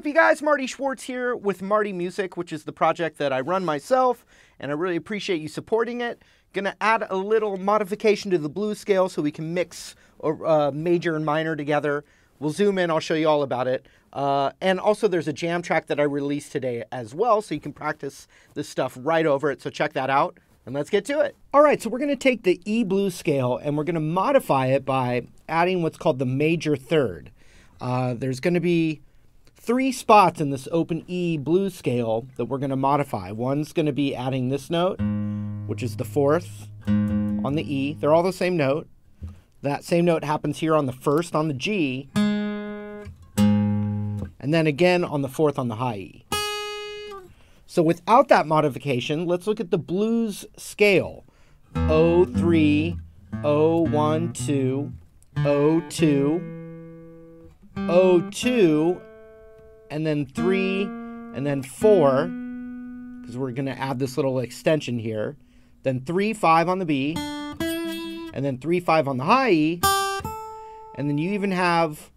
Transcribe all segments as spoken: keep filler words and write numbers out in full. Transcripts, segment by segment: up, you guys? Marty Schwartz here with Marty Music, which is the project that I run myself, and I really appreciate you supporting it. Gonna add a little modification to the blues scale so we can mix uh, major and minor together. We'll zoom in, I'll show you all about it. Uh, and also there's a jam track that I released today as well, so you can practice this stuff right over it, so check that out. And let's get to it. All right, so we're gonna take the E blues scale and we're gonna modify it by adding what's called the major third. Uh, there's gonna be three spots in this open E blues scale that we're gonna modify. One's gonna be adding this note, which is the fourth on the E. They're all the same note. That same note happens here on the first on the G, and then again on the fourth on the high E. So without that modification, let's look at the blues scale. oh three, oh one two, oh two, oh two, and then three, and then four, because we're gonna add this little extension here. Then three, five on the B, and then three, five on the high E, and then you even have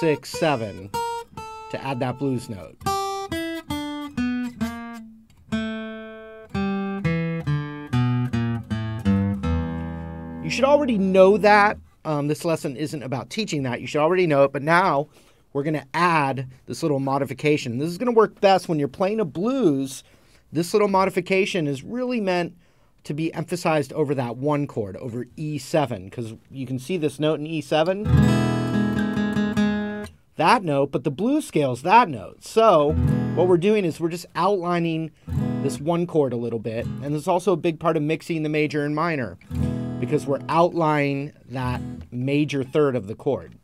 six, seven to add that blues note. You should already know that. Um, this lesson isn't about teaching that. You should already know it, but now we're going to add this little modification. This is going to work best when you're playing a blues. This little modification is really meant to be emphasized over that one chord, over E seven, because you can see this note in E seven, that note, but the blues scale's that note. So what we're doing is we're just outlining this one chord a little bit, and it's also a big part of mixing the major and minor, because we're outlining that major third of the chord.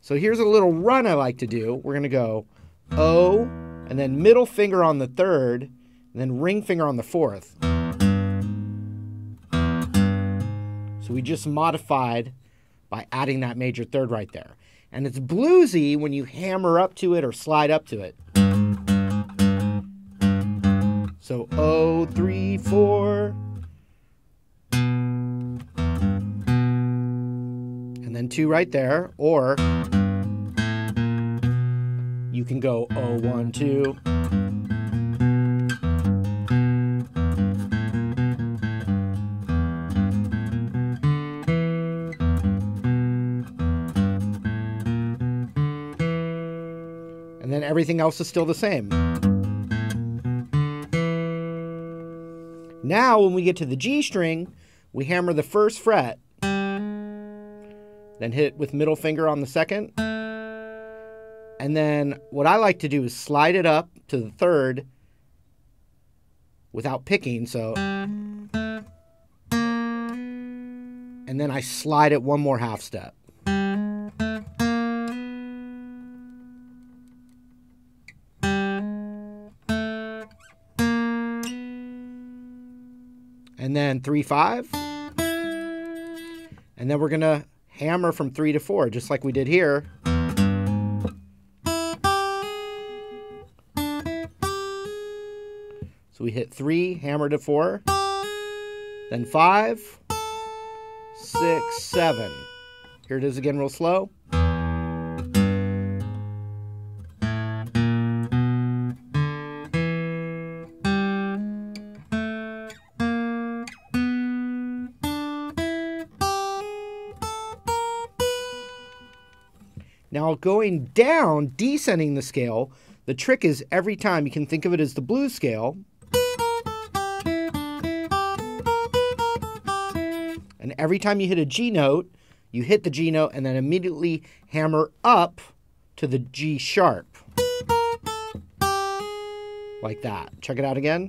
So here's a little run I like to do. We're gonna go O, and then middle finger on the third, and then ring finger on the fourth. So we just modified by adding that major third right there. And it's bluesy when you hammer up to it or slide up to it. So O, three, four, and then two right there, or you can go O, one, two, and then everything else is still the same. Now, when we get to the G string, we hammer the first fret, then hit with middle finger on the second. And then what I like to do is slide it up to the third without picking, so. And then I slide it one more half step. And then three, five. And then we're gonna hammer from three to four, just like we did here. So we hit three, hammer to four, then five, six, seven. Here it is again real slow. Now going down, descending the scale, the trick is every time you can think of it as the blues scale. And every time you hit a G note, you hit the G note and then immediately hammer up to the G sharp. Like that. Check it out again.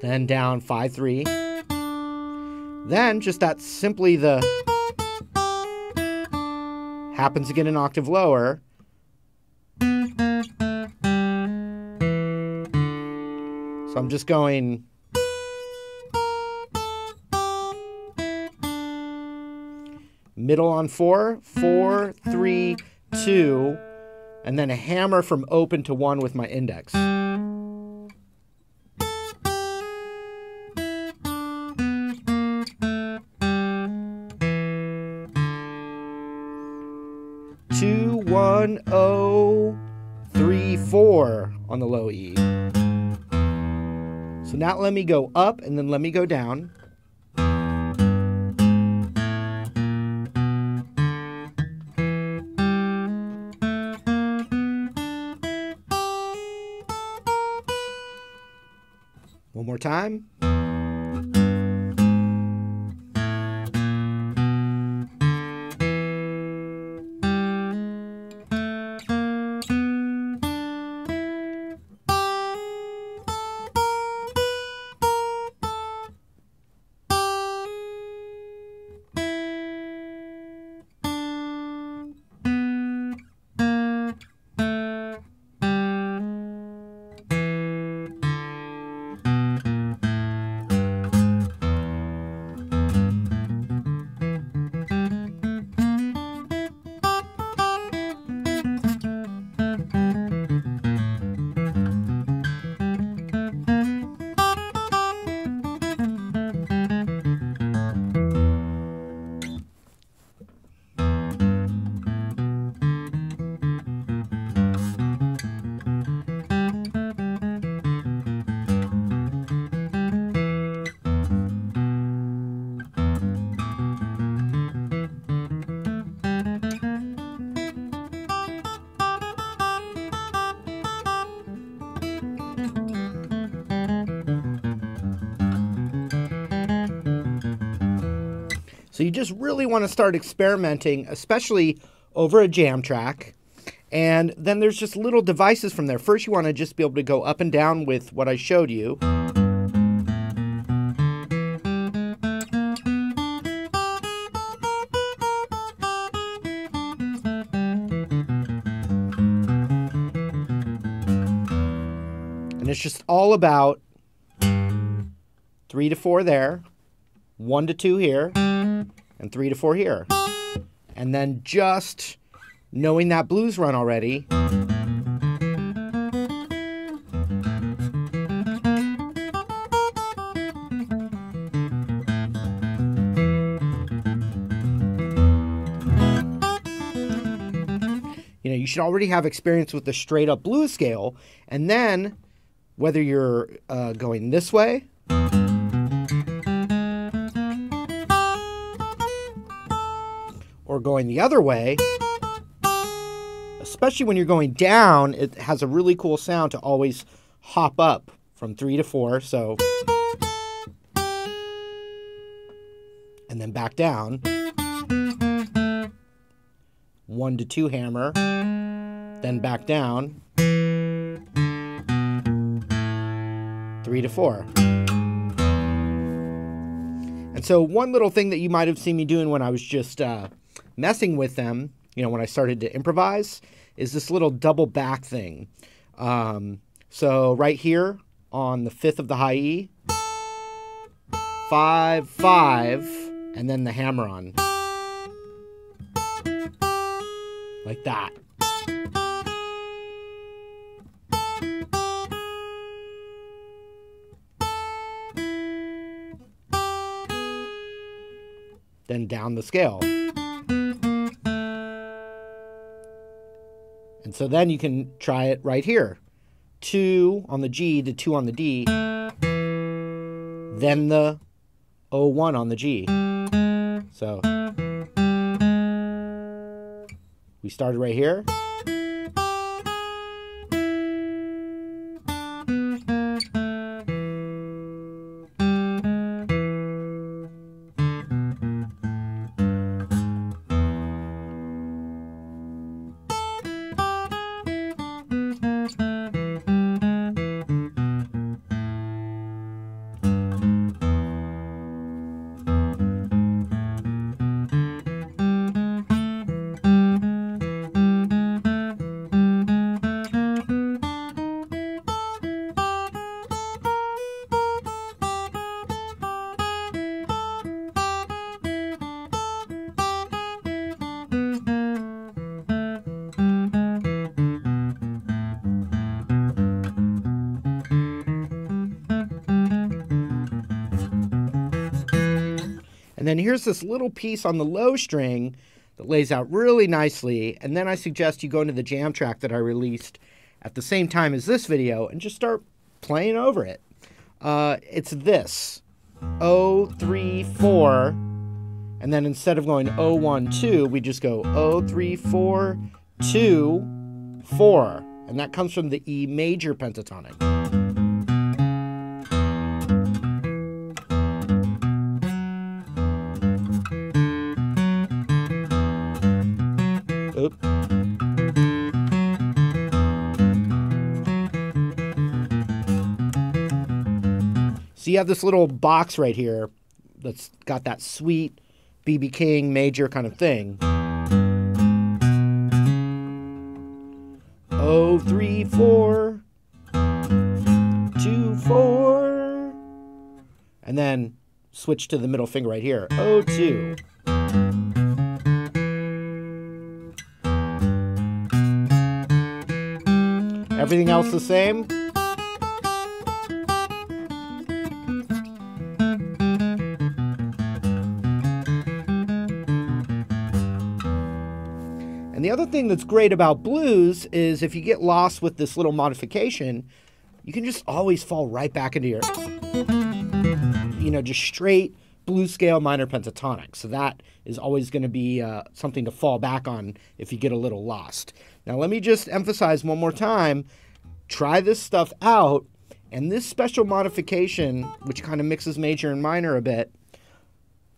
Then down five, three. Then just that simply the happens again an octave lower. So I'm just going. Middle on four, four, three, two, and then a hammer from open to one with my index. one, oh, three, four on the low E. So now let me go up and then let me go down. One more time. So you just really want to start experimenting, especially over a jam track. And then there's just little devices from there. First, you want to just be able to go up and down with what I showed you. And it's just all about three to four there, one to two here, and three to four here. And then just knowing that blues run already, you know, you should already have experience with the straight up blues scale. And then whether you're uh, going this way, or going the other way, especially when you're going down, it has a really cool sound to always hop up from three to four, so, and then back down, one to two hammer, then back down, three to four. And so one little thing that you might have seen me doing when I was just uh, messing with them, you know, when I started to improvise, is this little double back thing. Um, so right here on the fifth of the high E, five, five, and then the hammer on. Like that. Then down the scale. And so then you can try it right here. Two on the G to two on the D. Then the oh one on the G. So we started right here. And then here's this little piece on the low string that lays out really nicely. And then I suggest you go into the jam track that I released at the same time as this video and just start playing over it. Uh, it's this, oh three four, and then instead of going oh one two, we just go oh three four two four, and that comes from the E major pentatonic. So you have this little box right here that's got that sweet B B. King major kind of thing. Oh, three, four, two, four. And then switch to the middle finger right here. Oh, two. Everything else the same. And the other thing that's great about blues is if you get lost with this little modification, you can just always fall right back into your, you know, just straight blues scale minor pentatonic. So that is always going to be uh, something to fall back on if you get a little lost. Now let me just emphasize one more time, try this stuff out, and this special modification, which kind of mixes major and minor a bit,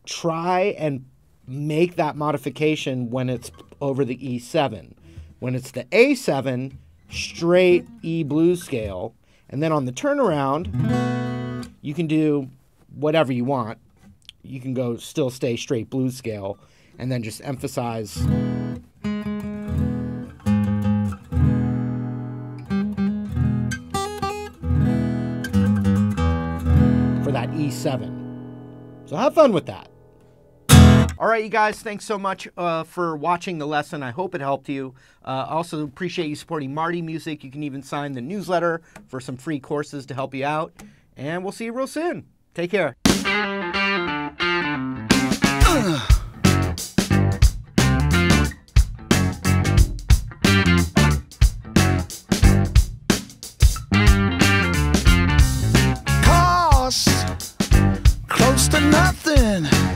try and make that modification when it's over the E seven. When it's the A seven, straight E blues scale, and then on the turnaround, you can do whatever you want. You can go still stay straight blues scale, and then just emphasize. For that E seven. So have fun with that. All right, you guys, thanks so much uh, for watching the lesson. I hope it helped you. Uh, also appreciate you supporting Marty Music. You can even sign the newsletter for some free courses to help you out. And we'll see you real soon. Take care. Uh. Cost close to nothing.